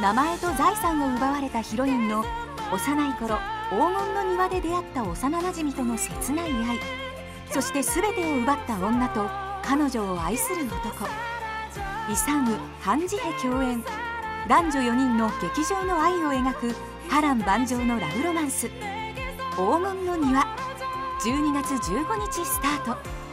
名前と財産を奪われたヒロインの幼い頃、黄金の庭で出会った幼なじみとの切ない愛、そして全てを奪った女と彼女を愛する男、イサム・ハン・ジヘ共演、男女4人の劇場の愛を描く波乱万丈のラブロマンス、黄金の庭、12月15日スタート。